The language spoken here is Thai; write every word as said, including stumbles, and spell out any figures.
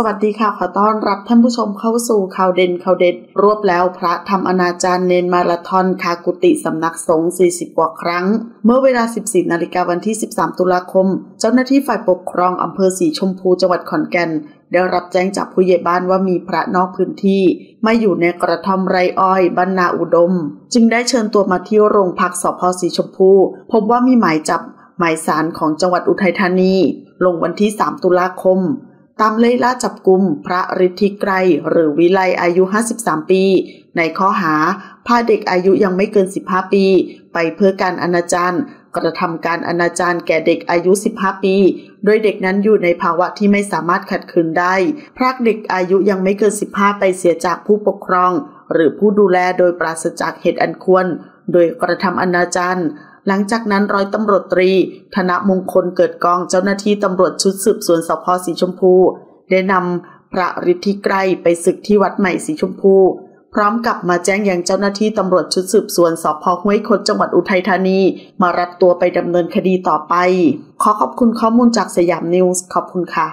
สวัสดีค่ะขอต้อนรับท่านผู้ชมเข้าสู่ข่าวเด่นข่าวเด็ดรวบแล้วพระทำอนาจารเนนมาราธอนคากุติสำนักสงฆ์สี่สิบกว่าครั้งเมื่อเวลา สิบสี่ นาฬิกาวันที่สิบสามตุลาคมเจ้าหน้าที่ฝ่ายปกครองอำเภอสีชมพูจังหวัดขอนแก่นได้รับแจ้งจากผู้ใหญ่บ้านว่ามีพระนอกพื้นที่ไม่อยู่ในกระท่อมไรอ้อยบ้านนาอุดมจึงได้เชิญตัวมาที่โรงพักสภ.สีชมพูพบว่ามีหมายจับหมายศาลของจังหวัดอุทัยธานีลงวันที่สามตุลาคมตามไล่ล่าจับกุมพระฤทธิไกรหรือวิไลอายุห้าสิบสามปีในข้อหาพาเด็กอายุยังไม่เกินสิบห้าปีไปเพื่อการอนาจารกระทำการอนาจารแก่เด็กอายุสิบห้าปีโดยเด็กนั้นอยู่ในภาวะที่ไม่สามารถขัดขืนได้พรากเด็กอายุยังไม่เกินสิบห้าไปเสียจากผู้ปกครองหรือผู้ดูแลโดยปราศจากเหตุอันควรโดยกระทำอนาจารหลังจากนั้นร้อยตำรวจตรีธนมงคลเกิดกองเจ้าหน้าที่ตำรวจชุดสืบสวนสภ.สีชมพูได้นำพระฤทธิไกรไปศึกที่วัดใหม่สีชมพูพร้อมกับมาแจ้งยังเจ้าหน้าที่ตำรวจชุดสืบสวนสภ.ห้วยคดจังหวัดอุทัยธานีมารับตัวไปดำเนินคดีต่อไปขอขอบคุณข้อมูลจากสยามนิวส์ขอบคุณค่ะ